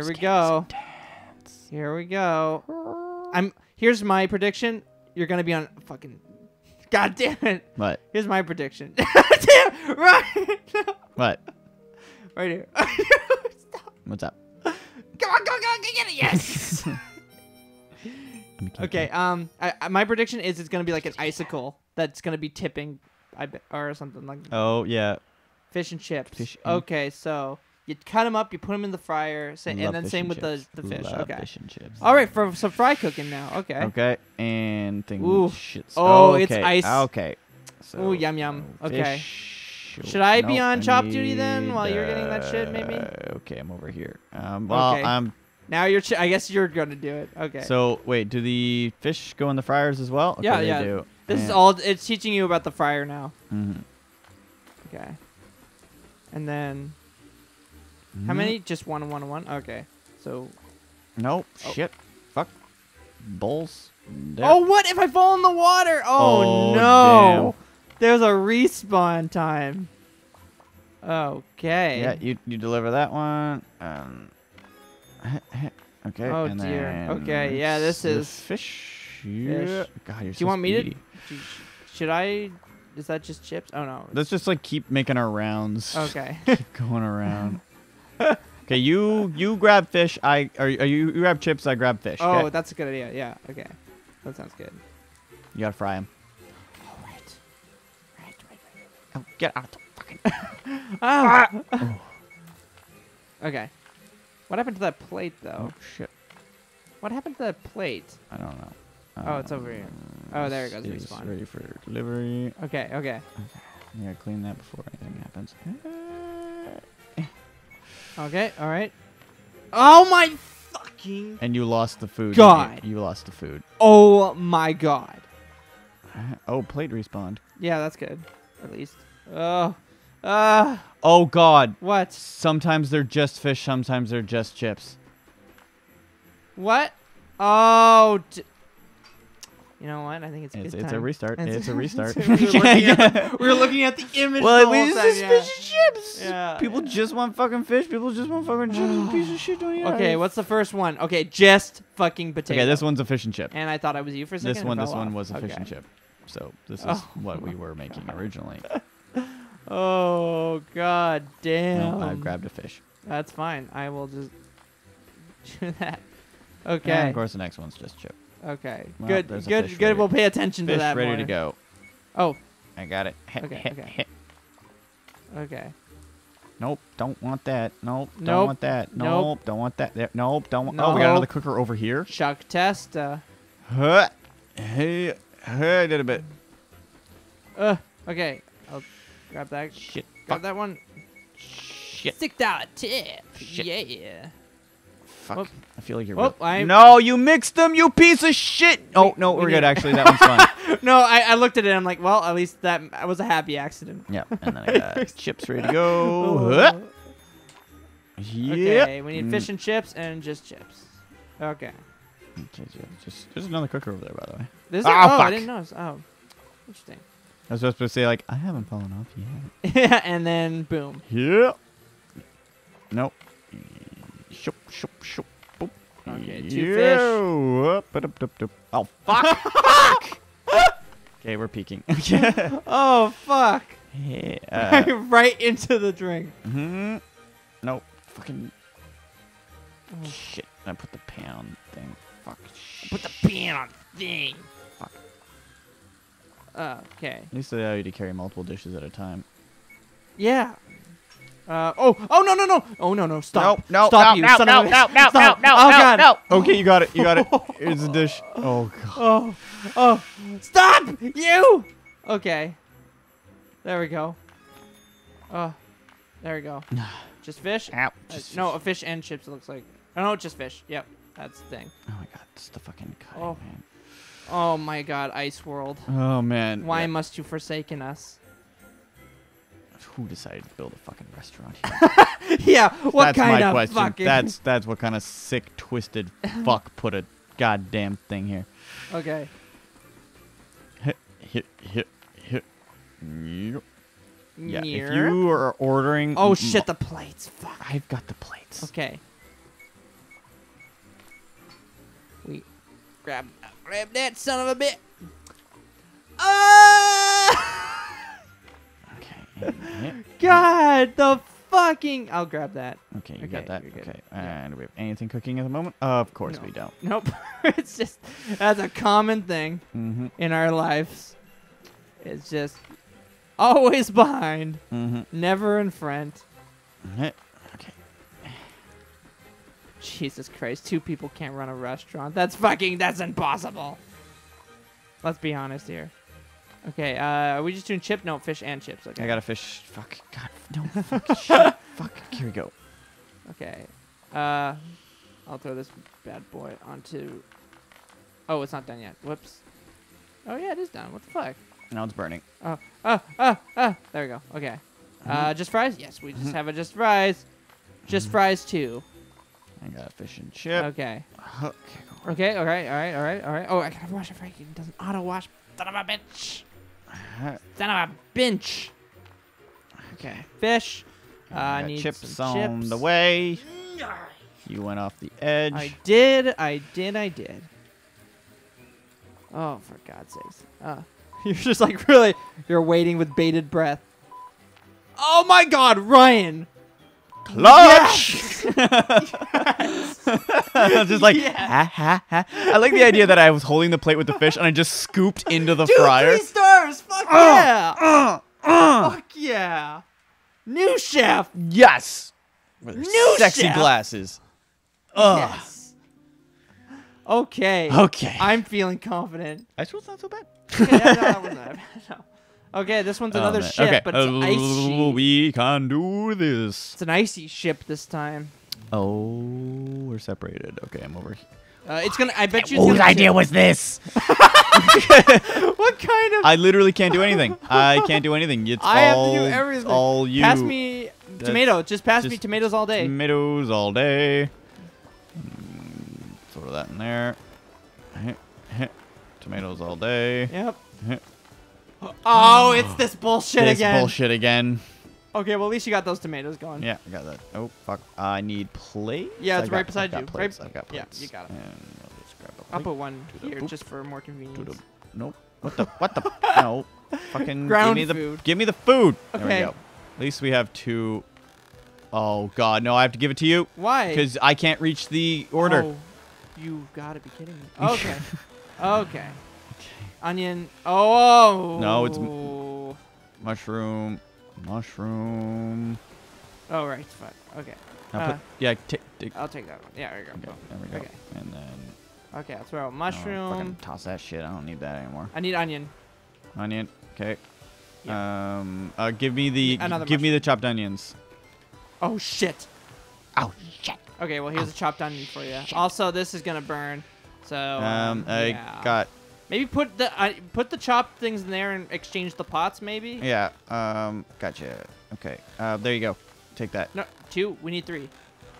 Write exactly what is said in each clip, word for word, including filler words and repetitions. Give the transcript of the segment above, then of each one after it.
Here we go. Here we go. I'm. Here's my prediction. You're gonna be on fucking. God damn it. What? Here's my prediction. Damn. Right. No. What? Right here. Stop. What's up? Come on, go, go, get it. Yes. Okay. Um. I, I, my prediction is it's gonna be like an icicle that's gonna be tipping, I bet, or something like. That. Oh yeah. Fish and chips. Fish and okay, so you cut them up, you put them in the fryer, say, and then same and with chips. the the fish. Love okay. Fish and chips. All right, for some fry cooking now. Okay. Okay, and things. Ooh. Shit's oh, okay. It's ice. Okay. So, ooh, yum yum. Okay. Fish. Should I nope, be on I chop duty then while uh, you're getting that shit? Maybe. Okay, I'm over here. Um. Well, okay. I'm. Now you're. Ch I guess you're gonna do it. Okay. So wait, do the fish go in the fryers as well? Okay, yeah, they yeah. Do. This Man. is all. It's teaching you about the fryer now. Mm-hmm. Okay. And then, mm. how many? Just one, one, one. Okay, so. Nope. Oh. Shit. Fuck. Bowls. There. Oh, what if I fall in the water? Oh, oh no! Damn. There's a respawn time. Okay. Yeah, you you deliver that one. Um. Okay. Oh and dear. Okay. Yeah, this is fish. fish. God, you're. Do so you want speedy. me to? Should I? Is that just chips? Oh no. Let's just like keep making our rounds. Okay. Keep going around. Okay, you you grab fish. I or, or you, you grab chips. I grab fish. Oh, kay? That's a good idea. Yeah. Okay. That sounds good. You gotta fry them. Oh, right. Right, right, right. Oh, get out of the fucking. Oh. Ah. Oh. Okay. What happened to that plate though? Oh shit. What happened to that plate? I don't know. Oh, it's over here. Oh, there it goes. Respawn. Ready for delivery. Okay, okay. You gotta clean that before anything happens. Okay, all right. Oh my fucking! And you lost the food. God. You, you lost the food. Oh my god. Oh, plate respawned. Yeah, that's good. At least. Oh. Uh. Oh god. What? Sometimes they're just fish. Sometimes they're just chips. What? Oh. D You know what? I think it's a it's, good it's time. a restart. It's, it's a restart. we, were at, we were looking at the image. Well, the whole this is fish and chips. Yeah, People yeah. just want fucking fish. People just want fucking chips. Piece of shit. Don't eat okay, it. What's the first one? Okay, just fucking potato. Okay, this one's a fish and chip. And I thought I was you for a second. This one, this off. one was a okay. fish and chip. So this is oh. what we were making originally. Oh god damn! No, I grabbed a fish. That's fine. I will just do that. Okay. And of course, the next one's just chip. Okay. Well, good. Good. Good. Ready. We'll pay attention fish to that. Fish ready more. to go. Oh. I got it. Heh, okay. Heh, okay. Heh. Okay. Nope. Don't want that. Nope. Don't nope. want that. Nope. nope. Don't want that. There. Nope. Don't want. Nope. Oh, we got another cooker over here. Chuck Testa. Huh. Hey. Hey. I did a bit. Uh. Okay. I'll grab that. Shit. Grab Fuck. that one. Shit. Stick that tip. Shit. Yeah. Fuck. Whoop. I feel like you're. Whoop, no, you mixed them, you piece of shit. Oh no, we're good actually. That one's fine. No, I, I looked at it. And I'm like, well, at least that was a happy accident. Yeah, and then I got chips ready to go. Yeah. Okay, we need fish and chips and just chips. Okay. Just, there's another cooker over there, by the way. This oh, oh fuck. I didn't notice. Oh, interesting. I was supposed to say like I haven't fallen off yet. Yeah, and then boom. Yeah. Nope. Shoop, shoop, shoop, boop. Okay, two yeah. fish. Oh, fuck. Okay, we're peeking. Oh, fuck. Yeah. Uh, right into the drink. Mm-hmm. No. Fucking. Oh. Shit. I put the pan on the thing. Fuck. I put the pan on the thing. Fuck. Uh, okay. At least they allow you to carry multiple dishes at a time. Yeah. Uh, oh, oh, no, no, no. Oh, no, no, stop. No, no, stop, no, you, no, son no, of no, no, stop. no, no, oh, no, no, no. Okay, you got it, you got it. Here's the dish. Oh, God. Oh, oh, stop, you. Okay. There we go. Oh, there we go. Just fish? Ow. Just uh, no, a fish and chips, it looks like. Oh, no, just fish. Yep, that's the thing. Oh, my God, it's the fucking cutting, oh. man. Oh, my God, Ice World. Oh, man. Why yeah. must you forsaken us? Who decided to build a fucking restaurant here? Yeah, what that's kind my of question. Fucking... That's that's what kind of sick, twisted fuck put a goddamn thing here. Okay. Yeah, if you are ordering... Oh, shit, the plates. Fuck. I've got the plates. Okay. Grab, grab that son of a bitch. Oh! Okay. God, the fucking. I'll grab that. Okay, you okay, got that. Okay. Yeah. And do we have anything cooking at the moment? Of course no. we don't. Nope. It's just that's a common thing mm-hmm. in our lives. It's just always behind, mm-hmm. never in front. Okay. Jesus Christ, two people can't run a restaurant. That's fucking, that's impossible. Let's be honest here. Okay, uh, are we just doing chip? No, fish and chips. Okay. I got a fish. Fuck. God, no. Fuck. Shit. Fuck. Here we go. Okay. Uh, I'll throw this bad boy onto... Oh, it's not done yet. Whoops. Oh, yeah, it is done. What the fuck? Now it's burning. Oh, oh, oh, oh. There we go. Okay. Mm-hmm. Uh, just fries? Yes, we just mm-hmm. have a just fries. Just mm-hmm. fries, too. I got a fish and chip. Okay. Okay. Cool. Okay. All right. All right. All right. All right. Oh, I gotta wash it. Frankie doesn't auto wash. Son of a bitch. Uh, Son of a bitch. Okay. Fish. Uh, I need chips some chips. on the way. You went off the edge. I did. I did. I did. Oh, for God's sakes! Uh, you're just like really. You're waiting with bated breath. Oh my God, Ryan. Clutch! Yes! Yes! I was just like, yes. ha, ha, ha. I like the idea that I was holding the plate with the fish and I just scooped into the Dude, fryer. Three stars! Fuck uh, yeah! Uh, uh. Fuck yeah! New chef! Yes! With New sexy chef. glasses. Ugh. Yes. Okay. Okay. I'm feeling confident. That one's not so bad. Okay, yeah, no, that one's not bad. No. Okay, this one's another oh, ship, okay. but it's an icy. Uh, we can do this. It's an icy ship this time. Oh, we're separated. Okay, I'm over here. Uh, it's gonna. I bet you. Whose idea was this? What kind of? I literally can't do anything. I can't do anything. It's I all. I have to do everything. All you. Pass me That's tomato. Just pass just me tomatoes all day. Tomatoes all day. Throw that in there. Tomatoes all day. Yep. Oh, it's this bullshit this again. This bullshit again. Okay, well, at least you got those tomatoes going. Yeah, I got that. Oh, fuck. I need plates. Yeah, it's I've right got, beside I've you. Right. I've got plates. Yeah, you got them. I'll, just grab a plate. I'll put one here boop. just for more convenience. The, nope. What the? What the? No. Fucking Ground give me the food. Give me the food. Okay. There we go. At least we have two. Oh, God. No, I have to give it to you. Why? Because I can't reach the order. Oh, you got to be kidding me. Okay. Okay. Onion. Oh. No, it's m mushroom. Mushroom. Oh, right. Fine. Okay. Uh, put, yeah. I'll take that one. Yeah, there we go. Okay, there we go. Okay. And then. Okay, I'll throw out mushroom. No, fucking toss that shit. I don't need that anymore. I need onion. Onion. Okay. Yeah. Um. Uh. Give me the. Another give mushroom. me the chopped onions. Oh shit. Oh shit. Okay. Well, here's oh, a chopped onion for you. Shit. Also, this is gonna burn. So. Um. um I yeah. got. Maybe put the uh, put the chopped things in there and exchange the pots, maybe. Yeah. Um. Gotcha. Okay. Uh. There you go. Take that. No. Two. We need three.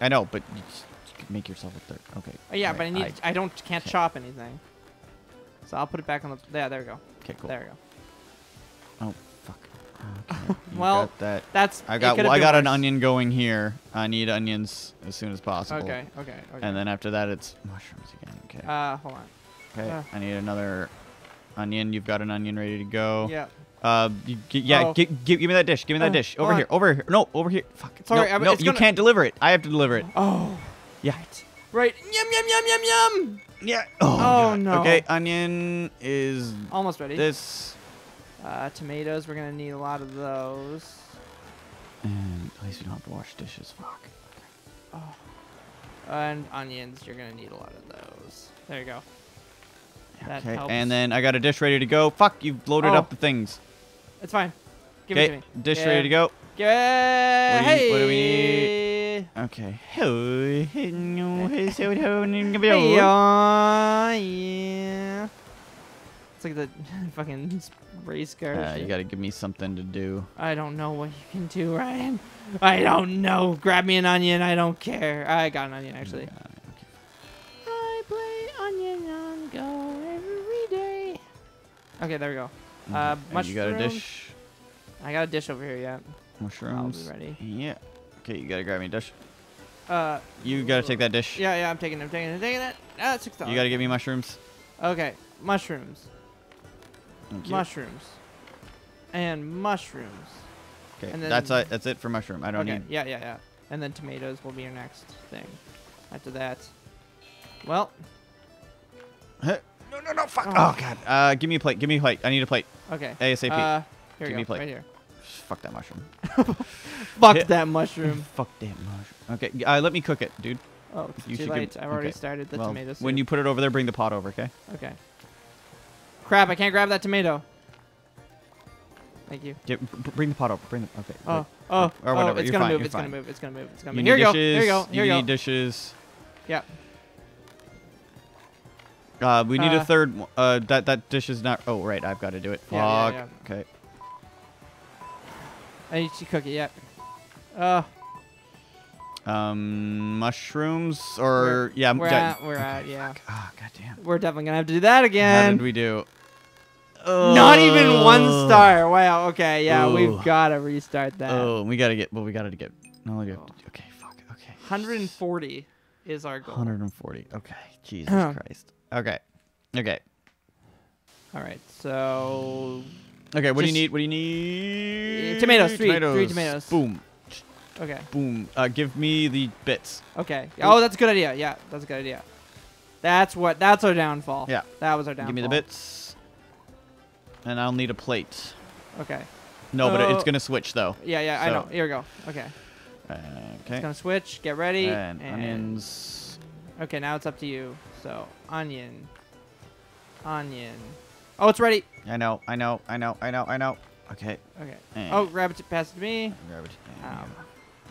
I know, but you just make yourself a third. Okay. Oh, yeah, right. but I need. I, I don't. Can't okay. chop anything. So I'll put it back on the. Yeah. There we go. Okay. Cool. There we go. Oh fuck. Okay. well, got that. that's. I got. Well, I got worse. an onion going here. I need onions as soon as possible. Okay. Okay. Okay. And then after that, it's mushrooms again. Okay. Uh. Hold on. Okay, uh, I need another onion. You've got an onion ready to go. Yeah. Uh, you, yeah. Oh. Give me that dish. Give me that uh, dish. Over here. On. Over here. No, over here. Fuck. Sorry. No, I, no you gonna... can't deliver it. I have to deliver it. Oh. Yeah. Right. right. Yum yum yum yum yum. Yeah. Oh, oh no. Okay, onion is almost ready. This. Uh, tomatoes. We're gonna need a lot of those. And at least we don't have to wash dishes. Fuck. Oh. And onions. You're gonna need a lot of those. There you go. That okay, helps. And then I got a dish ready to go. Fuck, you've loaded oh. up the things. It's fine. Give it to me. Dish yeah. ready to go. Yeah. What, do hey. need, what do we need? Okay. Hey. It's like the fucking race car. Uh, you gotta give me something to do. I don't know what you can do, Ryan. I don't know. Grab me an onion. I don't care. I got an onion, actually. Yeah. Okay, there we go. Uh, mushrooms. You got a dish. I got a dish over here, yeah. Mushrooms. I'll be ready. Yeah. Okay, you gotta grab me a dish. Uh. You gotta take that dish. Yeah, yeah, I'm taking it. I'm taking it. I'm taking it. Ah, it's six dollars. You gotta give me mushrooms. Okay, mushrooms. Mushrooms. And mushrooms. Okay, that's uh, that's it for mushroom. I don't okay. need... Yeah, yeah, yeah. And then tomatoes will be your next thing. After that. Well. No, no, no, fuck. Oh, oh God. Uh, give me a plate. Give me a plate. I need a plate. Okay. ASAP. Uh, here give you me go. A plate. Right here. Fuck that mushroom. Fuck yeah. that mushroom. Fuck that mushroom. Okay, uh, let me cook it, dude. Oh, it's you too late. I've already okay. started the well, tomato soup. When you put it over there, bring the pot over, okay? Okay. Crap, I can't grab that tomato. Thank you. Yeah, bring the pot over. Bring the... Okay. Oh, oh, okay. Or whatever. oh, it's going to move. It's going to move. It's going to move. It's going to move. Here you go. Here you go. Here you go. You need dishes. Yeah. Uh, we need uh, a third. Uh, that, that dish is not... Oh, right. I've got to do it. Fuck. Yeah, yeah, yeah. Okay. I need to cook it, yeah. Uh, um, mushrooms or... We're, yeah. We're at, we're okay, at, yeah. Fuck. Oh, goddamn. We're definitely going to have to do that again. How did we do? Oh. Not even one star. Wow, okay, yeah, oh. we've got to restart that. Oh, we got to get... Well, we got to get... No, we got to do, okay, fuck, okay. one forty is our goal. one forty, okay. Jesus Christ. Okay, okay. All right, so... Okay, what Just do you need? What do you need? Tomatoes, three, tomatoes. three tomatoes. Boom. Okay. Boom. Uh, give me the bits. Okay. Boom. Oh, that's a good idea. Yeah, that's a good idea. That's what. That's our downfall. Yeah. That was our downfall. Give me the bits. And I'll need a plate. Okay. No, so, but it's gonna switch though. Yeah, yeah, so. I know. Here we go. Okay. Uh, okay. It's gonna switch. Get ready. And, and onions. Okay, now it's up to you. So onion. Onion. Oh, it's ready. I know, I know, I know, I know, I know. Okay. Okay. And oh, grab it, pass it to me. Grab it. Um,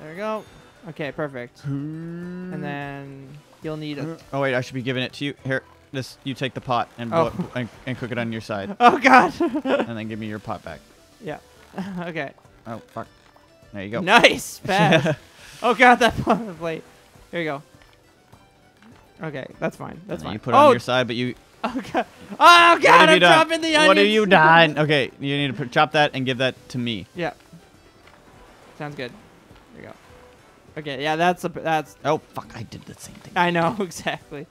there we go. Okay, perfect. And then you'll need a... Oh, wait, I should be giving it to you. Here, this. You take the pot and, oh. blow it, and, and cook it on your side. Oh, God. And then give me your pot back. Yeah. Okay. Oh, fuck. There you go. Nice. Pass. Oh, God, that pot on the plate. Here you go. Okay, that's fine. That's fine. You put it oh. on your side, but you... Oh, God. Oh, God, I'm done? dropping the onions. What have you done? Okay, you need to chop that and give that to me. Yeah. Sounds good. There you go. Okay, yeah, that's... A, that's. Oh, fuck, I did the same thing. I know, exactly.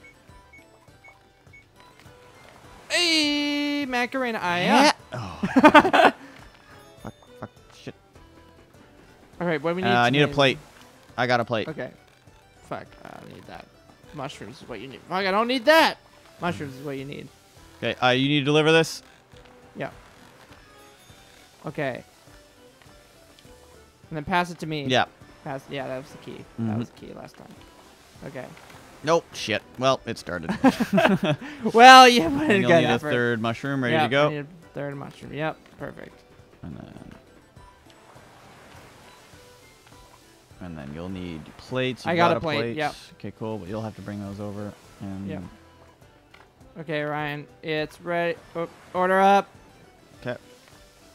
Hey, Macarena, I am. Yeah. Oh. Fuck, fuck, shit. All right, what do we need? Uh, I need a plate. I got a plate. Okay. Fuck, I don't need that. Mushrooms is what you need. Fuck, I don't need that. Mushrooms is what you need. Okay, uh, you need to deliver this? Yeah. Okay. And then pass it to me. Yeah. Pass, yeah, that was the key. Mm-hmm. That was the key last time. Okay. Nope, shit. Well, it started. Well, you put in good effort. You'll need a third mushroom ready yep, to go. I need a third mushroom. Yep, perfect. And then... And then you'll need plates. You I got, got a plate, plate. yeah. Okay, cool, but you'll have to bring those over. And yeah. Okay, Ryan, it's ready. Oh, order up. Okay.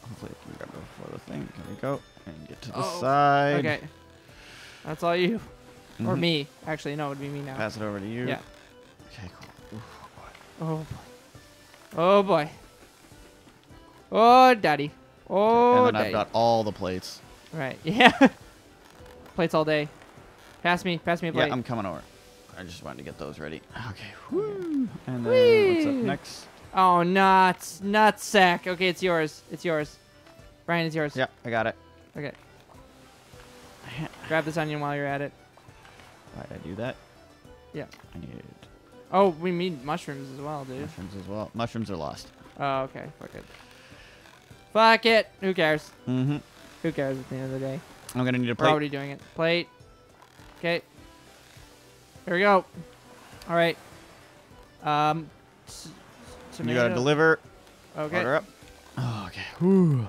Hopefully I can grab it before the thing. There we go. And get to the oh. side. Okay. That's all you. Mm-hmm. Or me. Actually, no, it would be me now. Pass it over to you. Yeah. Okay, cool. Ooh, oh, boy. Oh, boy. Oh, daddy. Oh, and then daddy. I've got all the plates. Right, yeah. Plates all day. Pass me. Pass me a plate. Yeah, I'm coming over. I just wanted to get those ready. Okay. Woo. And then Whee. what's up next? Oh, nuts. Nutsack. Okay, it's yours. It's yours. Brian, it's yours. Yeah, I got it. Okay. Grab this onion while you're at it. Why did I do that? Yeah. I need... Oh, we need mushrooms as well, dude. Mushrooms as well. Mushrooms are lost. Oh, okay. Fuck it. Fuck it. Who cares? Mm-hmm. Who cares at the end of the day? I'm going to need a plate. We're already doing it. Plate. Okay. Here we go. All right. Um, you gotta deliver. Okay. Order up. Oh, okay. Whew.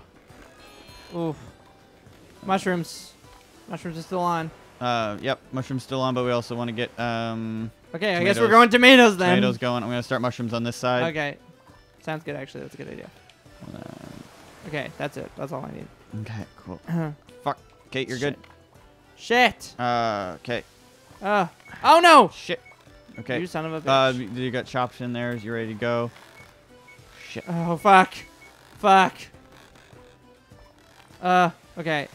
Ooh. Mushrooms. Mushrooms are still on. Uh, yep. Mushrooms still on, but we also want to get um. Okay, tomatoes. I guess we're going tomatoes then. Tomatoes going. I'm gonna start mushrooms on this side. Okay. Sounds good. Actually, that's a good idea. Uh, okay, that's it. That's all I need. Okay. Cool. Fuck. Okay, you're Shit. good. Shit. Uh. Okay. Uh, oh no! Shit. Okay. You son of a bitch. Uh, you got chops in there. You ready to go? Shit. Oh fuck. Fuck. Uh, okay.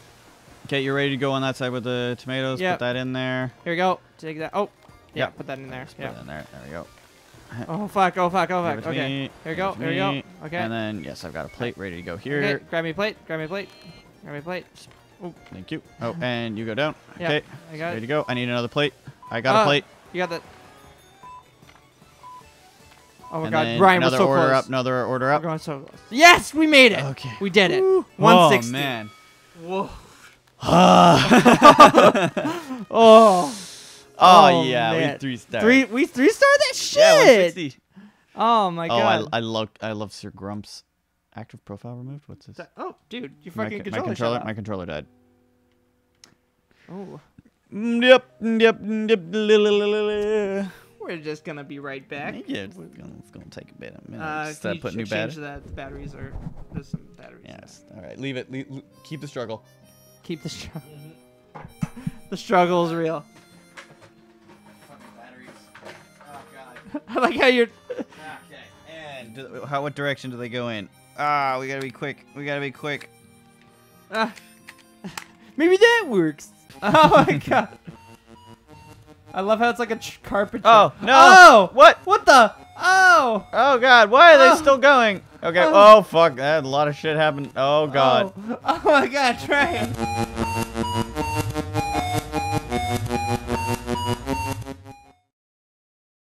Okay, you're ready to go on that side with the tomatoes. Yep. Put that in there. Here we go. Take that. Oh. Yeah. Yep. Put that in there. Yeah. Put that in there. There we go. Oh, fuck. Oh, fuck. Oh, fuck. Okay. Me. Here we go. Here we go. Okay. And then, yes, I've got a plate ready to go here. Okay. Grab me a plate. Grab me a plate. Grab me a plate. Oh. Thank you. Oh, and you go down. Yeah, okay. I got ready it. to go. I need another plate. I got uh, a plate. You got that. Oh, my and God. Ryan was so close. Another order up. Another order up. We're going so close. Yes, we made it. Okay. We did it. Woo. one sixty. Oh, man. Whoa. oh. oh. Oh, oh yeah, man. we three star. Three, we three star that shit. Yeah, one sixty. Oh my god. Oh, I, I love, I love Sir Grump's active profile removed. What's this? Oh, dude, you fucking my, controller. My controller, my controller died. Oh. Yep, yep, yep. We're just gonna be right back. Yeah, it's gonna, it's gonna take a bit. A minute. Uh, just, uh, put new batteries. That the batteries are. There's some batteries. Yes. All right, leave it. Leave, keep the struggle. Keep the struggle. The struggle is real. I like how you're. Okay. And do, how? What direction do they go in? Ah, we gotta be quick. We gotta be quick. Ah. Maybe that works. Oh my god. I love how it's like a carpet. Oh no! Oh, what? What the? Oh! Oh god! Why are oh. they still going? Okay. Oh, oh fuck! That a lot of shit happened. Oh god. Oh, oh my god! Try it.